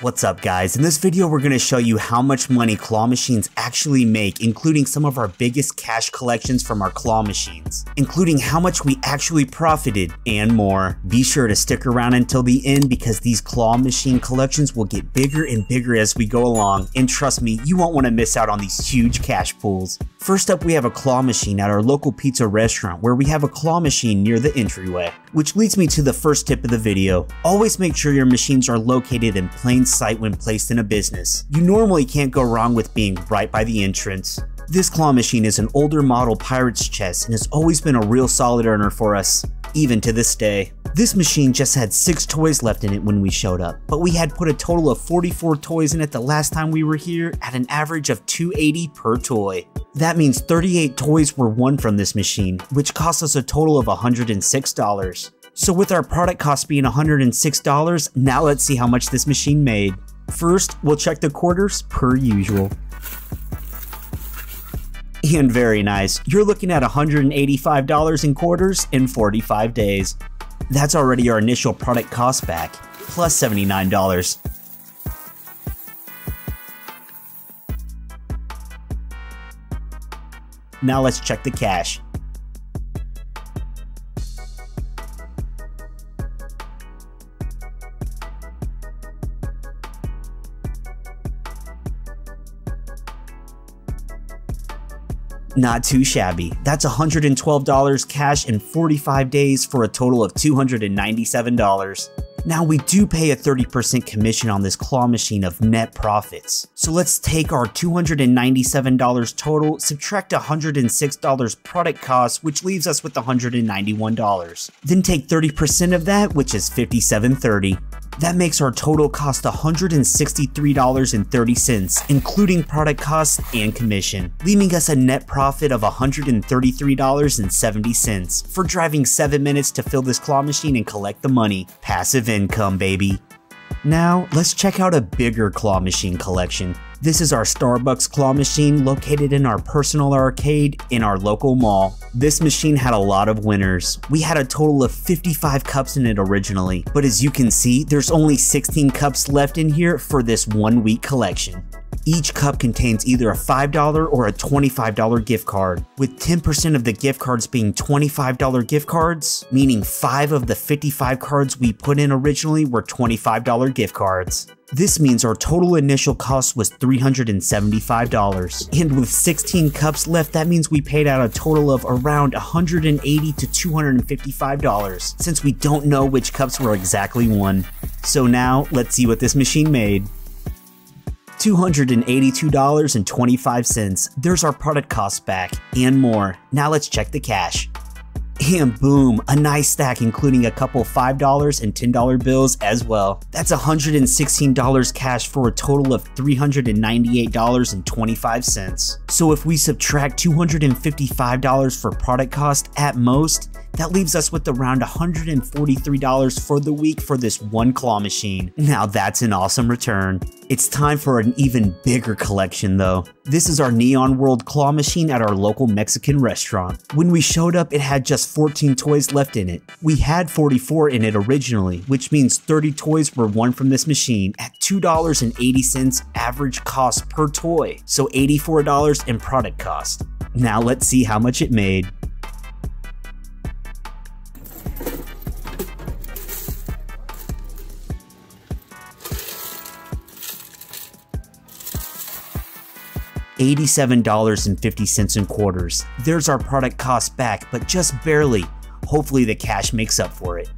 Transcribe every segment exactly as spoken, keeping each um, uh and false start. What's up guys, in this video we're going to show you how much money claw machines actually make, including some of our biggest cash collections from our claw machines, including how much we actually profited and more. Be sure to stick around until the end because these claw machine collections will get bigger and bigger as we go along, and trust me, you won't want to miss out on these huge cash pools. First up, we have a claw machine at our local pizza restaurant where we have a claw machine near the entryway, which leads me to the first tip of the video. Always make sure your machines are located in plain sight when placed in a business. You normally can't go wrong with being right by the entrance. This claw machine is an older model Pirate's Chest and has always been a real solid earner for us, even to this day. This machine just had six toys left in it when we showed up, but we had put a total of forty-four toys in it the last time we were here at an average of two hundred eighty per toy. That means thirty-eight toys were won from this machine, which cost us a total of one hundred six dollars. So with our product cost being one hundred six dollars, now let's see how much this machine made. First, we'll check the quarters per usual. And very nice, you're looking at one hundred eighty-five dollars in quarters in forty-five days. That's already our initial product cost back, plus seventy-nine dollars. Now let's check the cash. Not too shabby. That's one hundred twelve dollars cash in forty-five days for a total of two hundred ninety-seven dollars. Now we do pay a thirty percent commission on this claw machine of net profits. So let's take our two hundred ninety-seven dollars total, subtract one hundred six dollars product cost, which leaves us with one hundred ninety-one dollars. Then take thirty percent of that, which is fifty-seven dollars and thirty cents. That makes our total cost one hundred sixty-three dollars and thirty cents, including product costs and commission, leaving us a net profit of one hundred thirty-three dollars and seventy cents for driving seven minutes to fill this claw machine and collect the money. Passive income, baby. Now, let's check out a bigger claw machine collection. This is our Starbucks claw machine located in our personal arcade in our local mall. This machine had a lot of winners. We had a total of fifty-five cups in it originally, but as you can see, there's only sixteen cups left in here for this one week collection. Each cup contains either a five dollar or a twenty-five dollar gift card, with ten percent of the gift cards being twenty-five dollar gift cards, meaning five of the fifty-five cards we put in originally were twenty-five dollar gift cards. This means our total initial cost was three hundred seventy-five dollars, and with sixteen cups left, that means we paid out a total of around one hundred eighty dollars to two hundred fifty-five dollars, since we don't know which cups were exactly won. So now, let's see what this machine made. two hundred eighty-two dollars and twenty-five cents. There's our product cost back and more. Now let's check the cash. And boom, a nice stack including a couple five dollar and ten dollar bills as well. That's one hundred sixteen dollars cash for a total of three hundred ninety-eight dollars and twenty-five cents. So if we subtract two hundred fifty-five dollars for product cost at most, that leaves us with around one hundred forty-three dollars for the week for this one claw machine. Now that's an awesome return. It's time for an even bigger collection though. This is our Neon World claw machine at our local Mexican restaurant. When we showed up, it had just fourteen toys left in it. We had forty-four in it originally, which means thirty toys were won from this machine at two dollars and eighty cents average cost per toy, so eighty-four dollars in product cost. Now let's see how much it made. eighty-seven dollars and fifty cents in quarters. There's our product cost back, but just barely. Hopefully the cash makes up for it.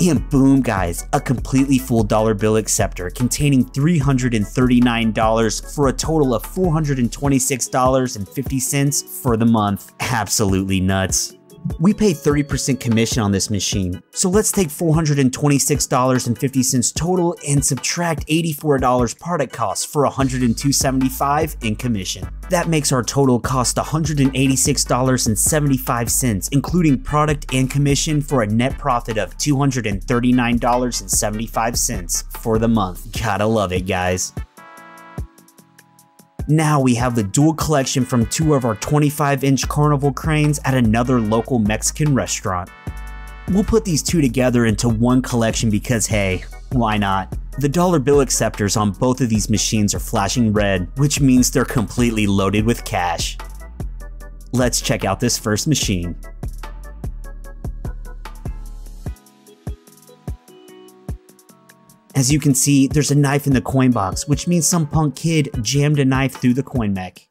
And boom guys, a completely full dollar bill acceptor containing three hundred thirty-nine dollars for a total of four hundred twenty-six dollars and fifty cents for the month. Absolutely nuts. We pay thirty percent commission on this machine, so let's take four hundred twenty-six dollars and fifty cents total and subtract eighty-four dollars product cost for one hundred two dollars and seventy-five cents in commission. That makes our total cost one hundred eighty-six dollars and seventy-five cents, including product and commission, for a net profit of two hundred thirty-nine dollars and seventy-five cents for the month. Gotta love it, guys. Now we have the dual collection from two of our twenty-five inch carnival cranes at another local Mexican restaurant. We'll put these two together into one collection because hey, why not? The dollar bill acceptors on both of these machines are flashing red, which means they're completely loaded with cash. Let's check out this first machine. As you can see, there's a knife in the coin box, which means some punk kid jammed a knife through the coin mech.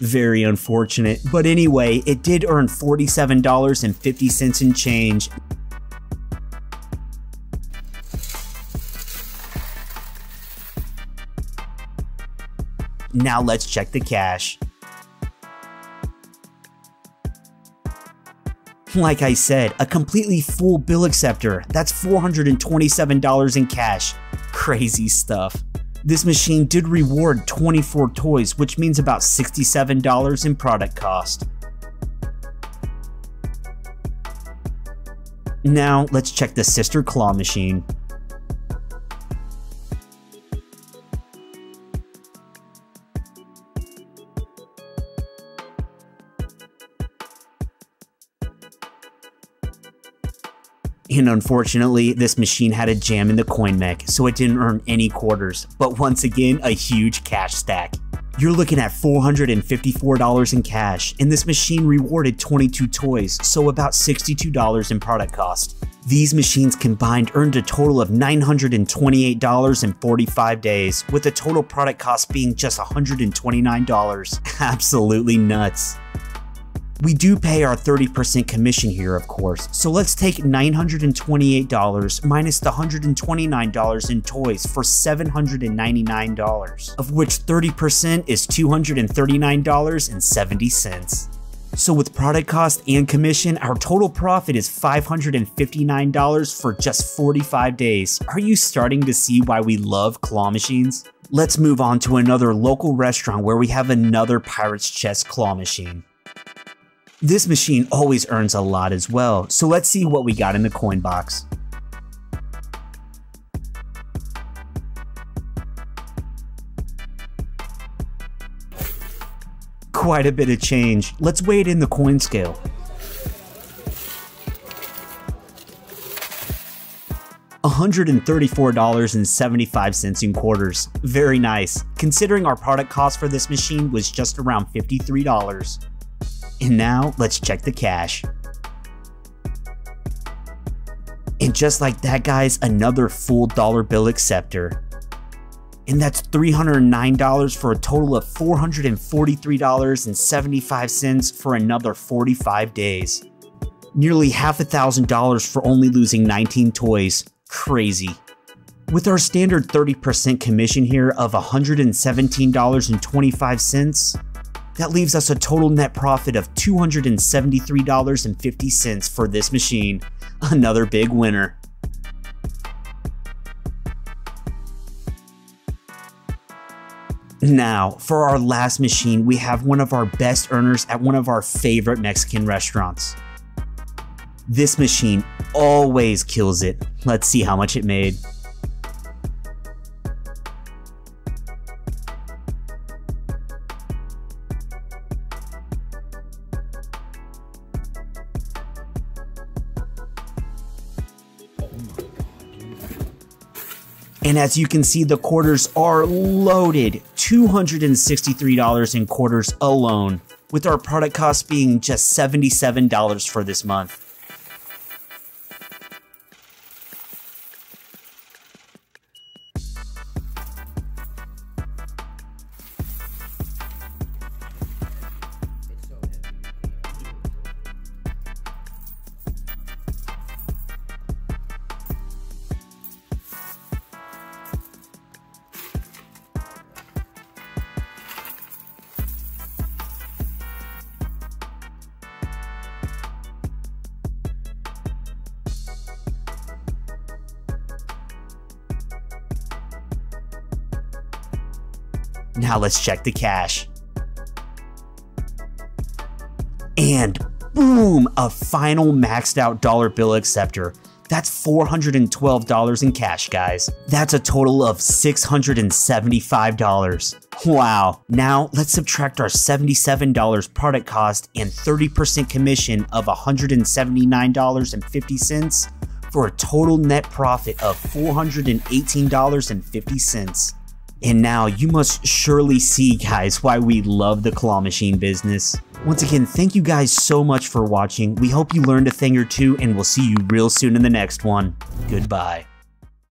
Very unfortunate, but anyway, it did earn forty-seven dollars and fifty cents in change. Now let's check the cash. Like I said, a completely full bill acceptor. That's four hundred twenty-seven dollars in cash. Crazy stuff. This machine did reward twenty-four toys, which means about sixty-seven dollars in product cost. Now let's check the Sister Claw machine. And unfortunately, this machine had a jam in the coin mech, so it didn't earn any quarters, but once again, a huge cash stack. You're looking at four hundred fifty-four dollars in cash, and this machine rewarded twenty-two toys, so about sixty-two dollars in product cost. These machines combined earned a total of nine hundred twenty-eight dollars in forty-five days, with the total product cost being just one hundred twenty-nine dollars. Absolutely nuts. We do pay our thirty percent commission here, of course, so let's take nine hundred twenty-eight dollars minus the one hundred twenty-nine dollars in toys for seven hundred ninety-nine dollars, of which thirty percent is two hundred thirty-nine dollars and seventy cents. So with product cost and commission, our total profit is five hundred fifty-nine dollars for just forty-five days. Are you starting to see why we love claw machines? Let's move on to another local restaurant where we have another Pirate's Chest claw machine. This machine always earns a lot as well, so let's see what we got in the coin box. Quite a bit of change. Let's weigh it in the coin scale. one hundred thirty-four dollars and seventy-five cents in quarters. Very nice, considering our product cost for this machine was just around fifty-three dollars. And now, let's check the cash. And just like that, guys, another full dollar bill acceptor. And that's three hundred nine dollars for a total of four hundred forty-three dollars and seventy-five cents for another forty-five days. Nearly half a thousand dollars for only losing nineteen toys. Crazy. With our standard thirty percent commission here of one hundred seventeen dollars and twenty-five cents, that leaves us a total net profit of two hundred seventy-three dollars and fifty cents for this machine. Another big winner. Now, for our last machine, we have one of our best earners at one of our favorite Mexican restaurants. This machine always kills it. Let's see how much it made. And as you can see, the quarters are loaded, two hundred sixty-three dollars in quarters alone, with our product cost being just seventy-seven dollars for this month. Now let's check the cash. And boom, a final maxed out dollar bill acceptor. That's four hundred twelve dollars in cash, guys. That's a total of six hundred seventy-five dollars. Wow. Now let's subtract our seventy-seven dollars product cost and thirty percent commission of one hundred seventy-nine dollars and fifty cents for a total net profit of four hundred eighteen dollars and fifty cents. And now you must surely see, guys, why we love the claw machine business. Once again, thank you guys so much for watching. We hope you learned a thing or two, and we'll see you real soon in the next one. Goodbye.